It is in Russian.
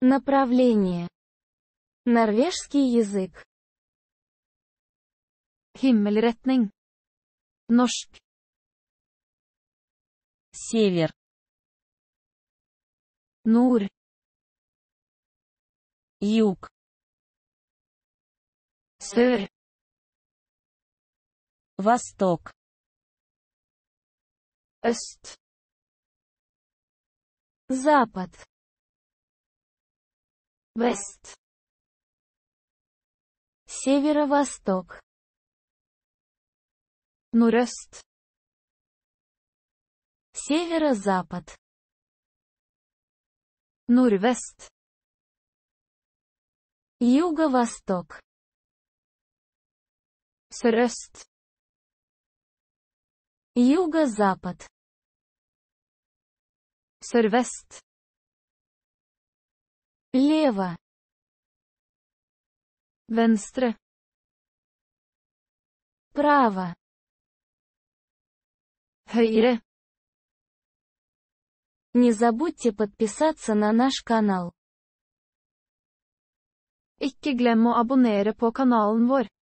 Направление. Норвежский язык. Himmelretning. Norsk. Север. Нур. Юг. Сыр. Восток. Эст. Запад. Вест. Северо-восток. Нордест. Северо-запад. Норвест. Юго-восток. Сørøst. Юго-запад. Сørвест. Лево. Венстре. Право. Høyre. Не забудьте подписаться на наш канал. Ikke glem å abonnere på kanalen vår.